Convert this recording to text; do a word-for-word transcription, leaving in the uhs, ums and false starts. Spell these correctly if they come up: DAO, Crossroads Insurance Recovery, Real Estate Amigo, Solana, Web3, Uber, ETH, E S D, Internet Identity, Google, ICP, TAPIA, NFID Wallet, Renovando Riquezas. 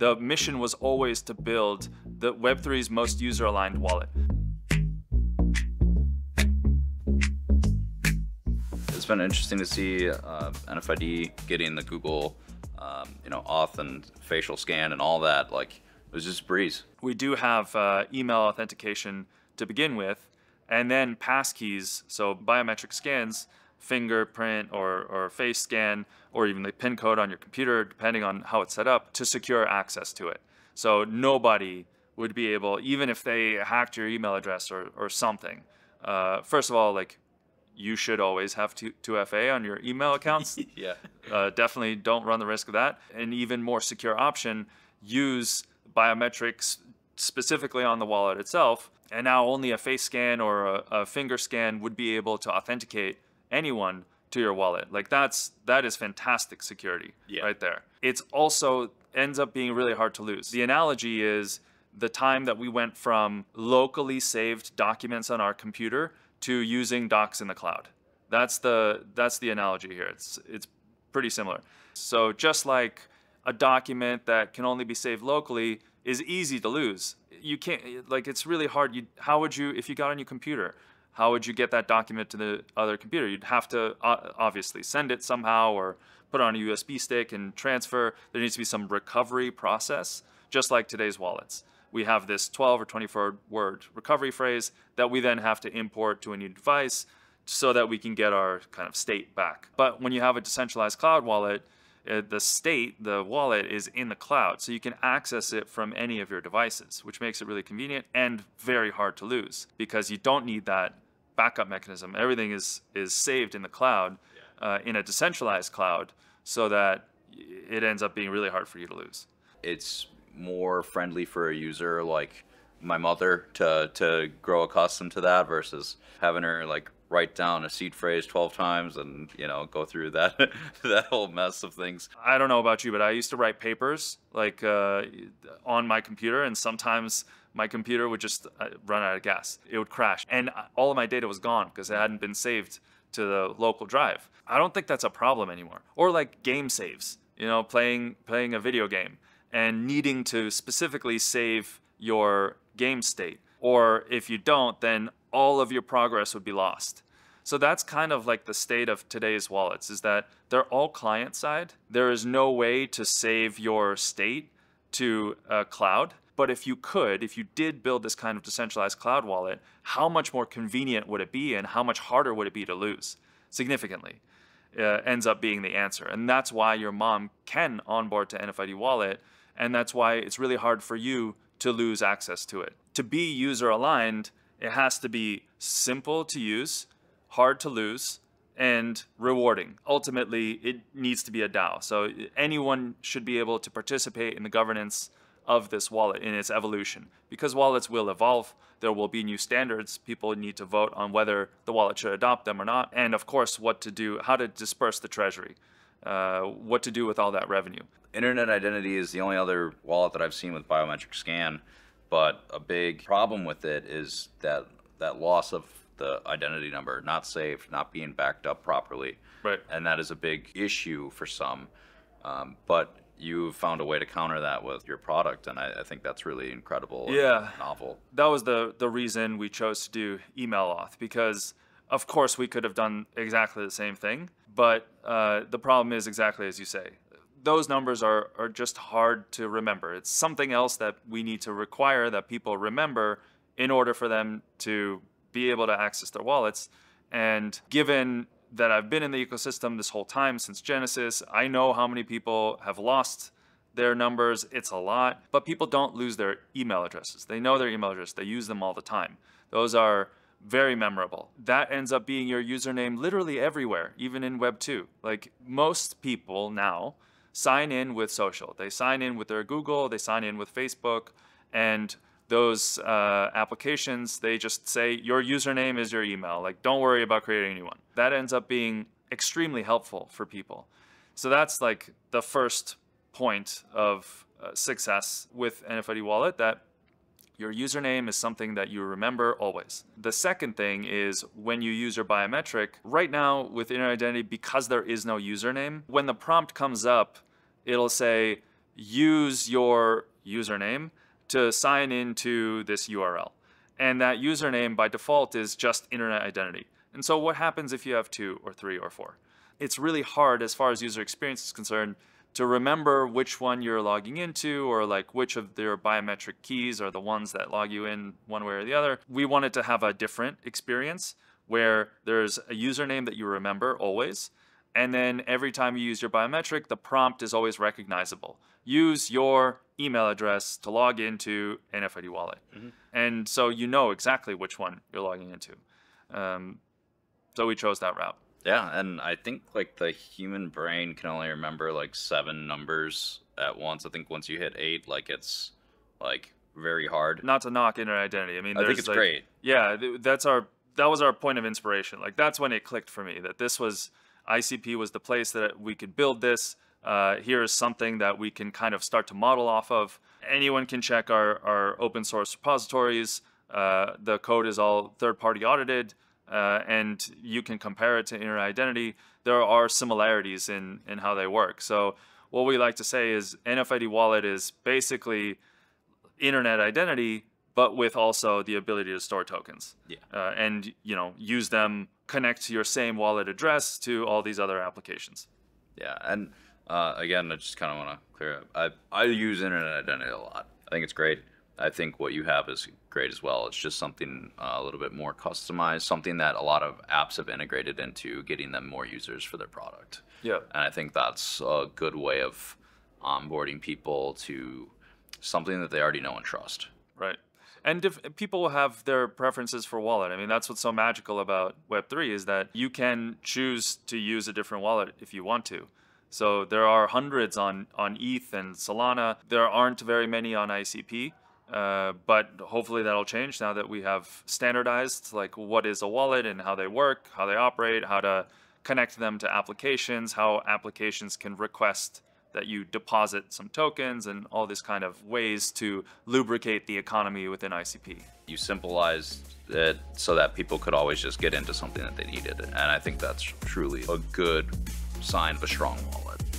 The mission was always to build the Web three's most user-aligned wallet. It's been interesting to see uh, N F I D getting the Google um, you know, auth and facial scan and all that. Like, it was just a breeze. We do have uh, email authentication to begin with, and then passkeys, so biometric scans, fingerprint or, or face scan, or even the PIN code on your computer, depending on how it's set up, to secure access to it. So nobody would be able, even if they hacked your email address or, or something. Uh, first of all, like, you should always have two F A on your email accounts. Yeah. Uh, definitely don't run the risk of that. An even more secure option, use biometrics specifically on the wallet itself. And now only a face scan or a, a finger scan would be able to authenticate anyone to your wallet. Like, that's that is fantastic security, yeah, right there. It's also ends up being really hard to lose. The analogy is the time that we went from locally saved documents on our computer to using docs in the cloud. That's the that's the analogy here. It's it's pretty similar. So just like a document that can only be saved locally is easy to lose. You can't, like, it's really hard. You how would you, if you got on your computer, how would you get that document to the other computer? You'd have to uh, obviously send it somehow or put it on a U S B stick and transfer. There needs to be some recovery process, just like today's wallets. We have this twelve or twenty-four word recovery phrase that we then have to import to a new device so that we can get our kind of state back. But when you have a decentralized cloud wallet, uh, the state, the wallet, is in the cloud. So you can access it from any of your devices, which makes it really convenient and very hard to lose because you don't need that backup mechanism. Everything is, is saved in the cloud, uh, in a decentralized cloud, so that it ends up being really hard for you to lose. It's more friendly for a user like my mother to to grow accustomed to that versus having her like write down a seed phrase twelve times and, you know, go through that that whole mess of things. I don't know about you, but I used to write papers like uh, on my computer, and sometimes my computer would just run out of gas. It would crash and all of my data was gone because it hadn't been saved to the local drive. I don't think that's a problem anymore. Or like game saves, you know, playing playing a video game and needing to specifically save your game state. Or if you don't, then all of your progress would be lost. So that's kind of like the state of today's wallets, is that they're all client side. There is no way to save your state to a cloud. But if you could, if you did build this kind of decentralized cloud wallet, how much more convenient would it be and how much harder would it be to lose? Significantly, uh, ends up being the answer. And that's why your mom can onboard to N F I D Wallet. And that's why it's really hard for you to lose access to it. To be user-aligned, it has to be simple to use, hard to lose, and rewarding. Ultimately, it needs to be a DAO. So anyone should be able to participate in the governance of this wallet, in its evolution. Because wallets will evolve, there will be new standards. People need to vote on whether the wallet should adopt them or not. And of course, what to do, how to disperse the treasury. Uh, what to do with all that revenue. Internet Identity is the only other wallet that I've seen with biometric scan, but a big problem with it is that that loss of the identity number, not saved, not being backed up properly. Right. And that is a big issue for some, um, but you've found a way to counter that with your product, and I, I think that's really incredible yeah. and novel. That was the, the reason we chose to do email auth, because of course, we could have done exactly the same thing, but uh, the problem is exactly as you say. Those numbers are, are just hard to remember. It's something else that we need to require that people remember in order for them to be able to access their wallets. And given that I've been in the ecosystem this whole time since Genesis, I know how many people have lost their numbers. It's a lot, but people don't lose their email addresses. They know their email address. They use them all the time. Those are very memorable. That ends up being your username literally everywhere, even in Web two. Like, most people now sign in with social. They sign in with their Google, they sign in with Facebook, and those uh, applications, they just say, your username is your email. Like, don't worry about creating a new one. That ends up being extremely helpful for people. So that's like the first point of uh, success with N F I D Wallet, that your username is something that you remember always. The second thing is when you use your biometric. Right now with Internet Identity, because there is no username, when the prompt comes up, it'll say, use your username to sign into this U R L. And that username by default is just internet identity. And so what happens if you have two or three or four? It's really hard as far as user experience is concerned to remember which one you're logging into, or like which of their biometric keys are the ones that log you in one way or the other. We want it to have a different experience where there's a username that you remember always. And then every time you use your biometric, the prompt is always recognizable. Use your email address to log into N F I D Wallet. Mm-hmm. And so you know exactly which one you're logging into. Um, so we chose that route. Yeah, and I think like the human brain can only remember like seven numbers at once. I think once you hit eight, like it's like very hard. Not to knock internet identity. I mean, I think it's like, great. Yeah, that's our that was our point of inspiration. Like that's when it clicked for me that this was I C P was the place that we could build this. Uh, here is something that we can kind of start to model off of. Anyone can check our our open source repositories. Uh, the code is all third party audited. Uh, and you can compare it to internet identity. There are similarities in, in how they work. So what we like to say is N F I D Wallet is basically internet identity, but with also the ability to store tokens. Yeah. Uh, and you know, use them, connect to your same wallet address to all these other applications. Yeah, and uh, again, I just kind of want to clear up. I, I use internet identity a lot. I think it's great. I think what you have is great as well. It's just something uh, a little bit more customized, something that a lot of apps have integrated into getting them more users for their product. Yeah. And I think that's a good way of onboarding people to something that they already know and trust. Right. And if people will have their preferences for wallet. I mean, that's what's so magical about Web three is that you can choose to use a different wallet if you want to. So there are hundreds on, on E T H and Solana. There aren't very many on I C P. Uh, but hopefully that'll change now that we have standardized like what is a wallet and how they work, how they operate, how to connect them to applications, how applications can request that you deposit some tokens and all this kind of ways to lubricate the economy within I C P. You simplified it so that people could always just get into something that they needed. And I think that's truly a good sign of a strong wallet.